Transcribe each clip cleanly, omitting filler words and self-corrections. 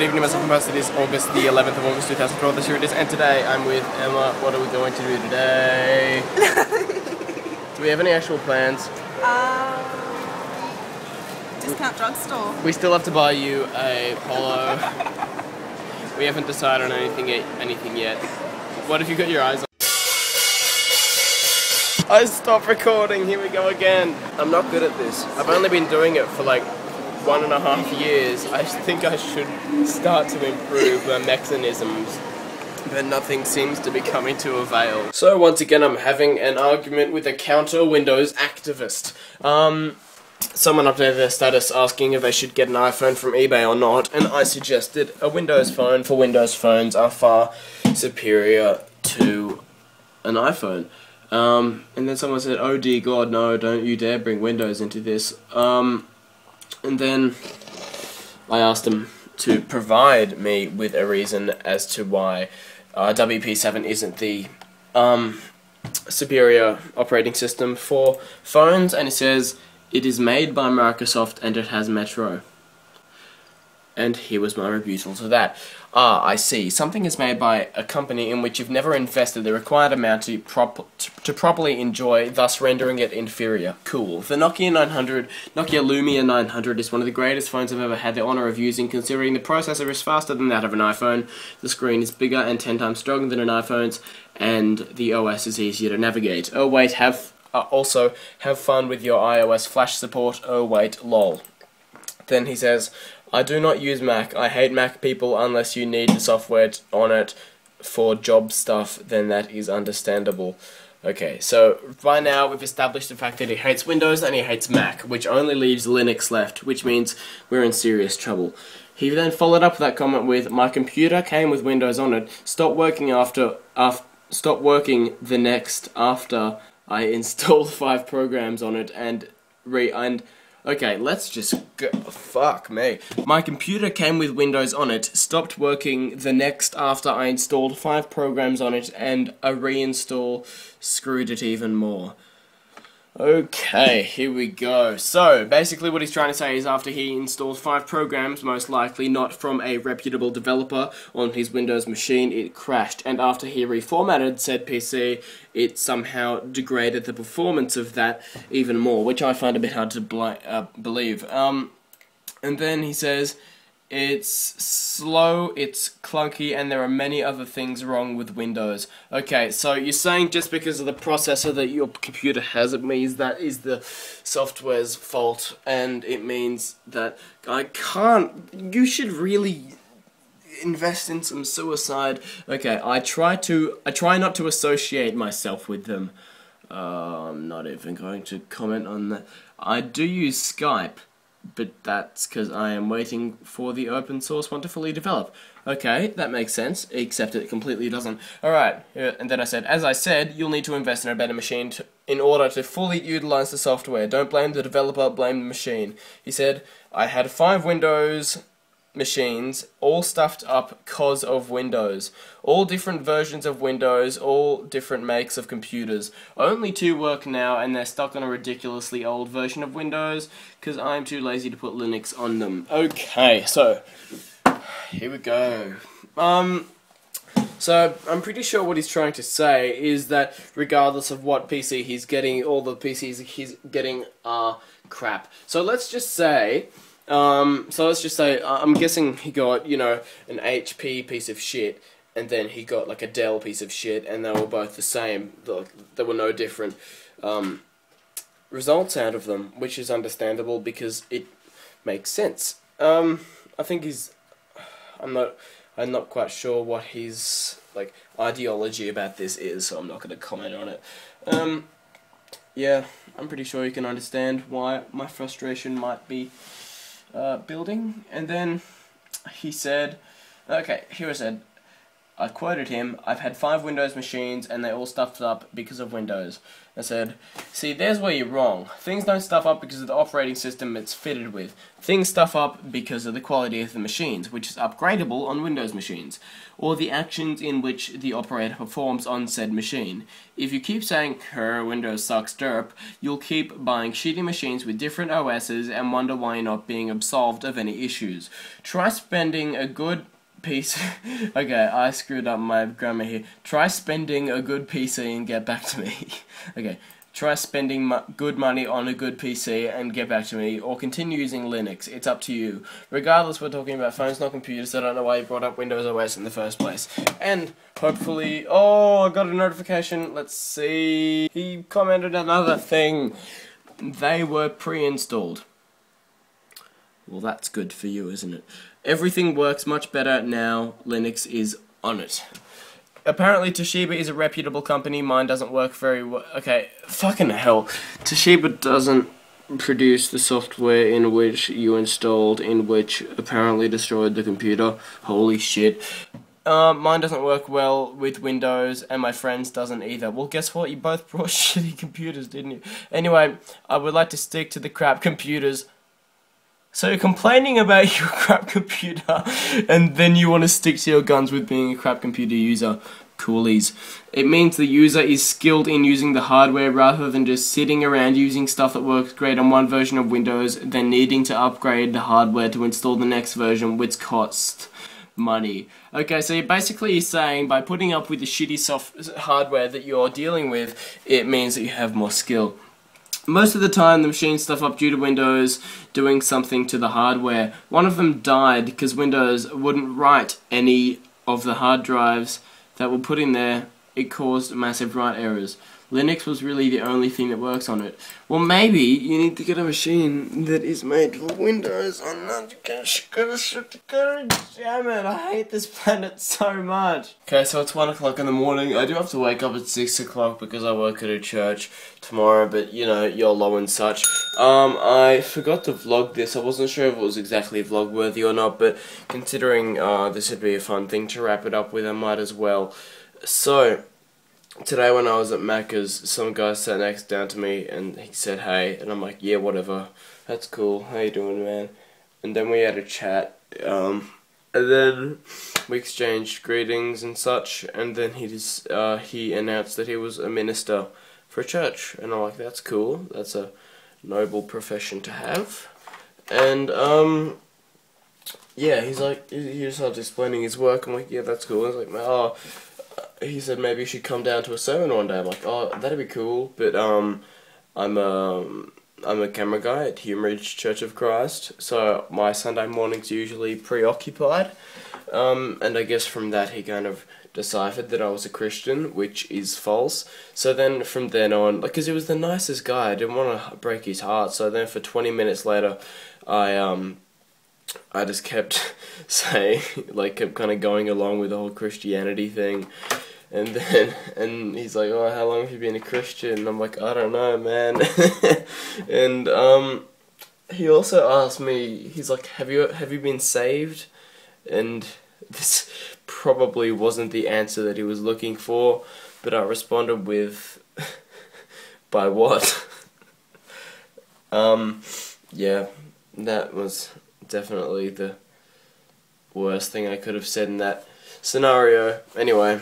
Good evening, myself and It is August the 11th of August 2012, this year it is, and today I'm with Emma. What are we going to do today? Do we have any actual plans? Discount drugstore. We still have to buy you a polo. We haven't decided on anything yet. What if you got your eyes on? I stopped recording, here we go again. I'm not good at this. I've only been doing it for like 1.5 years. I think I should start to improve my mechanisms, but nothing seems to be coming to avail. So once again I'm having an argument with a counter Windows activist. Someone updated their status asking if they should get an iPhone from eBay or not, and I suggested a Windows phone, for Windows phones are far superior to an iPhone. And then someone said, oh dear God, no, don't you dare bring Windows into this. And then I asked them to provide me with a reason as to why WP7 isn't the superior operating system for phones, and it says it is made by Microsoft and it has Metro. And here was my rebuttal to that. Ah, I see. Something is made by a company in which you've never invested the required amount to properly enjoy, thus rendering it inferior. Cool. The Nokia 900, Nokia Lumia 900 is one of the greatest phones I've ever had the honor of using, considering the processor is faster than that of an iPhone, the screen is bigger and 10 times stronger than an iPhone's, and the OS is easier to navigate. Oh wait, also have fun with your iOS flash support. Oh wait, lol. Then he says, I do not use Mac. I hate Mac people unless you need the software on it for job stuff, then that is understandable. Okay, so by now we've established the fact that he hates Windows and he hates Mac, which only leaves Linux left, which means we're in serious trouble. He then followed up that comment with, my computer came with Windows on it, stopped working the next after I installed 5 programs on it and okay, let's just go. Fuck me. My computer came with Windows on it, stopped working the next after I installed 5 programs on it, and a reinstall screwed it even more. Okay, here we go. So, basically what he's trying to say is after he installed 5 programs, most likely not from a reputable developer, on his Windows machine, it crashed. And after he reformatted said PC, it somehow degraded the performance of that even more, which I find a bit hard to believe. And then he says, it's slow, it's clunky, and there are many other things wrong with Windows. Okay, so you're saying just because of the processor that your computer has, it means that is the software's fault, and it means that I can't... You should really invest in some suicide. Okay, I try not to associate myself with them. I'm not even going to comment on that. I do use Skype. But that's because I am waiting for the open source one to fully develop. Okay, that makes sense, except it completely doesn't. Alright, and then I said, as I said, you'll need to invest in a better machine in order to fully utilize the software. Don't blame the developer, blame the machine. He said, I had 5 Windows machines, all stuffed up cause of Windows. All different versions of Windows, all different makes of computers. Only 2 work now and they're stuck on a ridiculously old version of Windows because I'm too lazy to put Linux on them. Okay, so here we go. So I'm pretty sure what he's trying to say is that regardless of what PC he's getting, all the PCs he's getting are crap. So let's just say I'm guessing he got, you know, an HP piece of shit, and then he got, like, a Dell piece of shit, and they were both the same. There were no different results out of them, which is understandable because it makes sense. I think he's... I'm not quite sure what his, like, ideology about this is, so I'm not going to comment on it. Yeah, I'm pretty sure you can understand why my frustration might be... building. And then he said, okay, here I said, I've quoted him, I've had 5 Windows machines and they all stuffed up because of Windows. I said, see, there's where you're wrong. Things don't stuff up because of the operating system it's fitted with. Things stuff up because of the quality of the machines, which is upgradable on Windows machines, or the actions in which the operator performs on said machine. If you keep saying, Windows sucks derp, you'll keep buying shitty machines with different OSs and wonder why you're not being absolved of any issues. Try spending a good piece. Okay, I screwed up my grammar here. Try spending a good PC and get back to me. Okay, try spending good money on a good PC and get back to me, or continue using Linux. It's up to you. Regardless, we're talking about phones, not computers. So I don't know why you brought up Windows OS in the first place. And hopefully, oh, I got a notification. Let's see. He commented another thing. They were pre-installed. Well, that's good for you, isn't it? Everything works much better now. Linux is on it. Apparently Toshiba is a reputable company. Mine doesn't work very well. Okay, fucking hell. Toshiba doesn't produce the software in which you installed, in which apparently destroyed the computer. Holy shit. Mine doesn't work well with Windows, and my friend's doesn't either. Well, guess what? You both brought shitty computers, didn't you? Anyway, I would like to stick to the crap computers. So you're complaining about your crap computer, and then you want to stick to your guns with being a crap computer user. Coolies. It means the user is skilled in using the hardware rather than just sitting around using stuff that works great on one version of Windows, then needing to upgrade the hardware to install the next version, which costs money. Okay, so you're basically saying by putting up with the shitty hardware that you're dealing with, it means that you have more skill. Most of the time the machines stuff up due to Windows doing something to the hardware. One of them died because Windows wouldn't write any of the hard drives that were put in there. It caused massive write errors. Linux was really the only thing that works on it. Well, maybe you need to get a machine that is made for Windows. I'm not gonna shoot the courage. Damn it, I hate this planet so much. Okay, so it's 1 o'clock in the morning. I do have to wake up at 6 o'clock because I work at a church tomorrow, but you know, YOLO and such. I forgot to vlog this. I wasn't sure if it was exactly vlog worthy or not, but considering this would be a fun thing to wrap it up with, I might as well. So today when I was at Macca's, some guy sat next down to me and he said hey, and I'm like, yeah, whatever, that's cool, how you doing, man? And then we had a chat, and then we exchanged greetings and such, and then he just, he announced that he was a minister for a church, and I'm like, that's cool, that's a noble profession to have. And yeah, he's like, he started explaining his work. I'm like, yeah, that's cool. I was like, oh. He said maybe you should come down to a sermon one day. I'm like, oh, that'd be cool, but I'm a camera guy at Hume Ridge Church of Christ, so my Sunday morning's usually preoccupied. And I guess from that he kind of deciphered that I was a Christian, which is false. So then from then on, like, 'cause he was the nicest guy, I didn't want to break his heart. So then for 20 minutes later, I just kept saying, like, kept kind of going along with the whole Christianity thing, and he's like, oh, how long have you been a Christian? And I'm like, I don't know, man. And he also asked me, he's like, have you been saved? And this probably wasn't the answer that he was looking for, but I responded with, by what? Yeah, that was definitely the worst thing I could have said in that scenario. Anyway,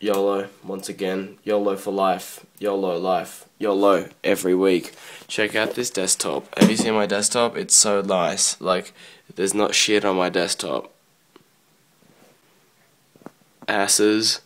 YOLO, once again. YOLO for life. YOLO life. YOLO every week. Check out this desktop. Have you seen my desktop? It's so nice. Like, there's not shit on my desktop. Asses.